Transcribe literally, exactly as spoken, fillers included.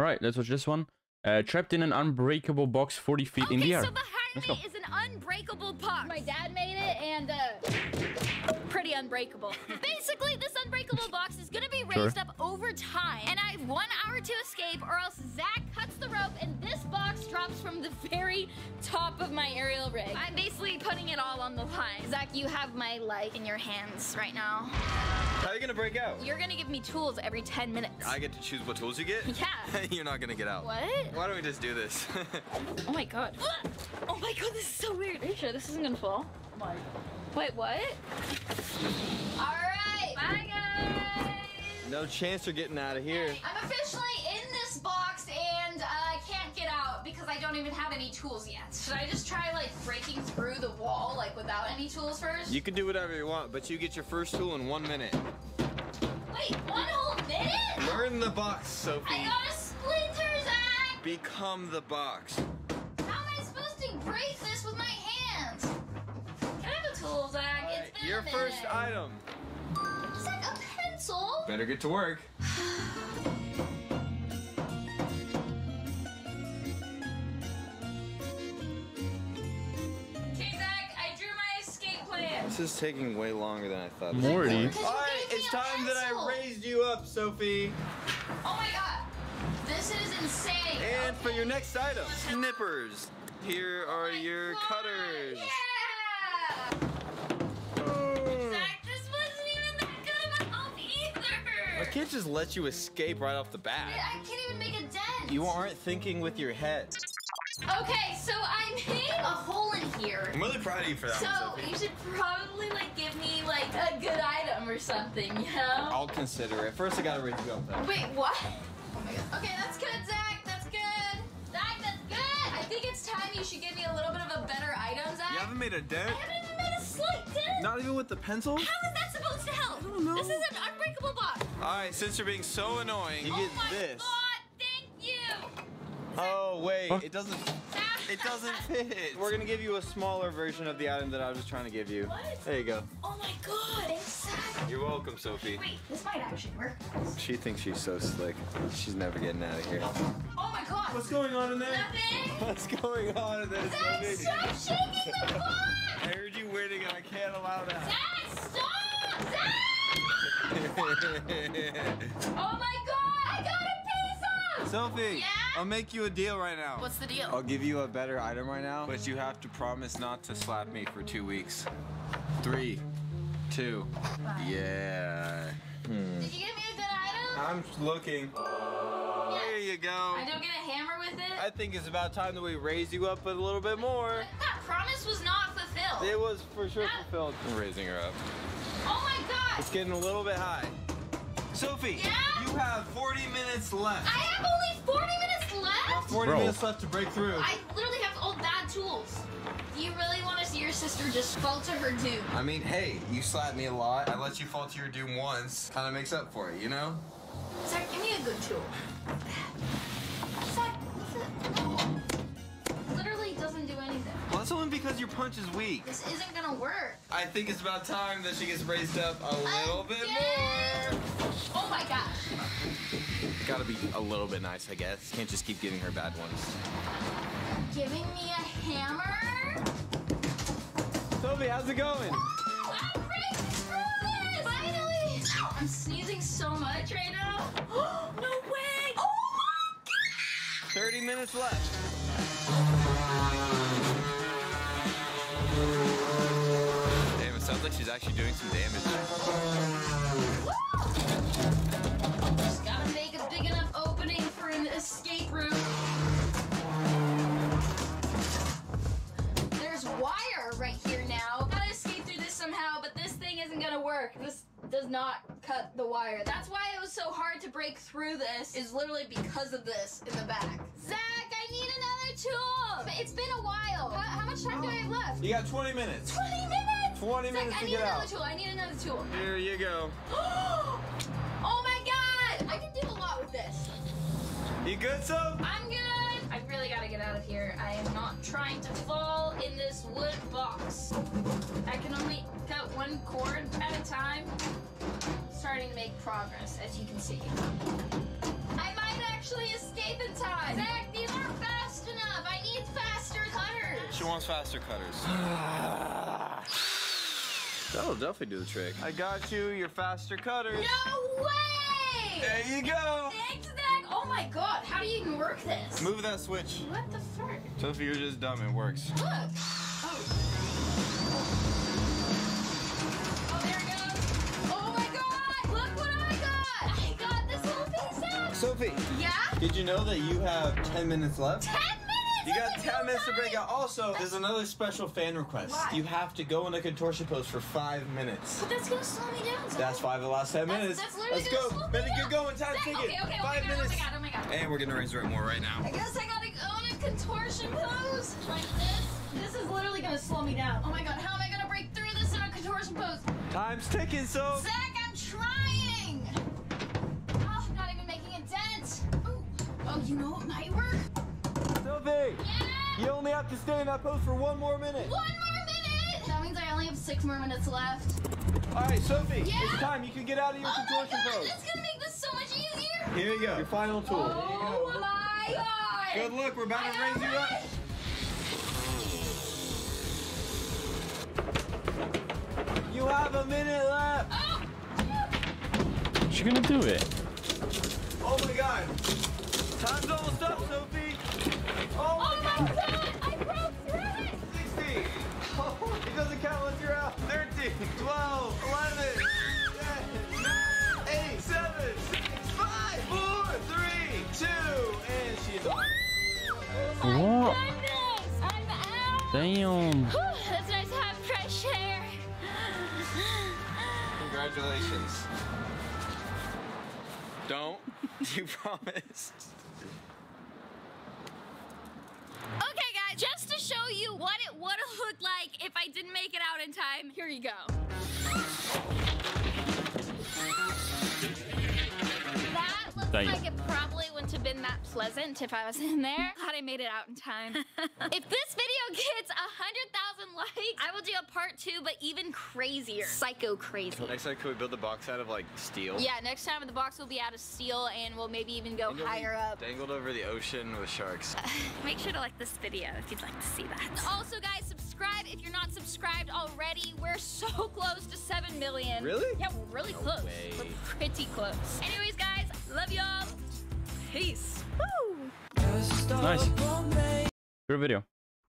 All right, let's watch this one. Uh, trapped in an unbreakable box forty feet okay, in the air. So behind me is an unbreakable box. My dad made it, and uh, pretty unbreakable. Basically, this unbreakable box is going to be raised sure. up over time, and I have one hour to escape, or else Zach cuts the rope, and this box drops from the very top of my aerial rig. I'm basically putting it all on the line. Zach, you have my life in your hands right now. How are you gonna break out? You're gonna give me tools every ten minutes. I get to choose what tools you get? Yeah. You're not gonna get out. What? Why don't we just do this? Oh my god. Oh my god, this is so weird. Are you sure this isn't gonna fall? Oh my god. Wait, what? All right, bye guys. No chance you're getting out of here. I'm officially in this box and I uh, can't get out because I don't even have any tools yet. Should I just try like breaking through the wall like without any tools first? You can do whatever you want, but you get your first tool in one minute. Wait, one whole minute? We're in the box, Sophie. I got a splinter, Zach! Become the box. How am I supposed to break this with my hands? Can I have a tool, Zach? Right, it's been your a minute. First item. Is that a pencil? Better get to work. This is taking way longer than I thought. Morty. Alright, it's time that I raised you up, Sophie. Oh my god. This is insane. And okay. for your next item, snippers. Here are oh your god. cutters. Yeah! Oh. Zach, this wasn't even that good of a help either. I can't just let you escape right off the bat. I can't even make a dent. You aren't thinking with your head. Okay, so I made a hole in here. I'm really proud of you for that. So one, you should probably like give me like a good item or something, you know? I'll consider it. First I gotta raise you up though. Wait, what? Oh my god. Okay, that's good, Zach. That's good. Zach, that's good. I think it's time you should give me a little bit of a better item, Zach. You haven't made a dent? I haven't even made a slight dent. Not even with the pencil? How is that supposed to help? I don't know. This is an unbreakable box. Alright, since you're being so annoying, you oh get my this. God. Oh wait, it doesn't it doesn't fit. We're gonna give you a smaller version of the item that I was trying to give you. What? There you go. Oh my god, exactly. You're welcome, Sophie. Wait, this might actually work. She thinks she's so slick. She's never getting out of here. Oh my god! What's going on in there? Nothing! What's going on in there? Zach, stop shaking the box! I heard you waiting and I can't allow that. Zach, stop! Zach! Oh my god! I got a pizza! Sophie! Yeah? I'll make you a deal right now. What's the deal? I'll give you a better item right now, but you have to promise not to slap me for two weeks. Three, two, Bye. yeah. Hmm. Did you give me a good item? I'm looking. Oh, yeah. There you go. I don't get a hammer with it? I think it's about time that we raise you up a little bit more. That promise was not fulfilled. It was for sure that... fulfilled. I'm raising her up. Oh my god. It's getting a little bit high. Sophie, yeah? You have forty minutes left. I have only forty minutes. forty Bro. minutes left to break through. I literally have all bad tools. Do you really want to see your sister just fall to her doom? I mean, hey, you slapped me a lot. I let you fall to your doom once. Kind of makes up for it, you know? Zach, give me a good tool. Zach, what's it? No. Literally doesn't do anything. Well, that's only because your punch is weak. This isn't going to work. I think it's about time that she gets raised up a little Again. bit more. Oh my gosh. Gotta be a little bit nice, I guess. Can't just keep giving her bad ones. Giving me a hammer? Toby, how's it going? Oh, I'm breaking through this! Finally! Oh, I'm sneezing so much right now. No way! Oh my god! thirty minutes left. Damn, it sounds like she's actually doing some damage. Escape room. There's wire right here now. Gotta escape through this somehow, but this thing isn't gonna work. This does not cut the wire. That's why it was so hard to break through this, is literally because of this in the back. Zach, I need another tool. It's been a while. How, how much time do I have left? You got twenty minutes. twenty minutes? twenty Zach, minutes I to get out. Tool. I need another tool. Here you go. Oh my god. I can do a lot with this. You good, Soph? I'm good. I really gotta get out of here. I am not trying to fall in this wood box. I can only cut one cord at a time. Starting to make progress, as you can see. I might actually escape She wants faster cutters. That'll definitely do the trick. I got you your faster cutters. No way! There you go! Thanks, Zach! Oh my god, how do you even work this? Move that switch. What the fuck? Sophie, you're just dumb, it works. Look! Oh. Oh, there it goes. Oh my god! Look what I got! I got this whole thing, Zach! Sophie! Yeah? Did you know that you have ten minutes left? ten? You got ten minutes to break out. Also, there's another special fan request. Why? You have to go in a contortion pose for five minutes. But that's gonna slow me down. Zach. That's five of the last ten that's, minutes. That's literally Let's gonna go. Slow Better get going. Time ticket. Okay, okay, five oh minutes. God, oh my god. Oh my god. And we're gonna raise the more right now. I guess I gotta go in a contortion pose like this. This is literally gonna slow me down. Oh my god, how am I gonna break through this in a contortion pose? Time's ticking, so. Zach, I'm trying. Oh, I'm not even making a dent. Ooh. Oh, you know what might work. Sophie, yeah. You only have to stay in that pose for one more minute. One more minute? That means I only have six more minutes left. All right, Sophie, yeah. It's time. You can get out of your oh contortion my god, pose. That's gonna make this so much easier. Here you go, your final tool. Oh go. my god. Good luck, we're about I to raise you up. You have a minute left. Oh. She's gonna do it. Oh my god. Time's almost up, Sophie. Oh my, oh my god. god! I broke through it! sixteen! Oh, it doesn't count once you're out! thirteen! twelve! eleven! ten! nine! eight! seven! six! five! four! three! two! And she's out! Oh my what? goodness! I'm out! Damn! Whew, that's nice to have fresh air! Congratulations! Don't! You promised! Okay guys, just to show you what it would have looked like if I didn't make it out in time, here you go. That looks Dang. like it probably wouldn't have been that pleasant if I was in there. Glad I made it out in time. If this video gets one hundred thousand likes, I will do a part two, but even crazier. Psycho crazy. Next time, can we build the box out of like steel? Yeah, next time the box will be out of steel and we'll maybe even go and higher up. Dangled over the ocean with sharks. Make sure to like this video if you'd like to see that. Also guys, subscribe if you're not subscribed already. We're so close to seven million. Really? Yeah, we're really no close. Way. We're pretty close. Anyways guys, love y'all. Peace. Woo! Nice. Good video.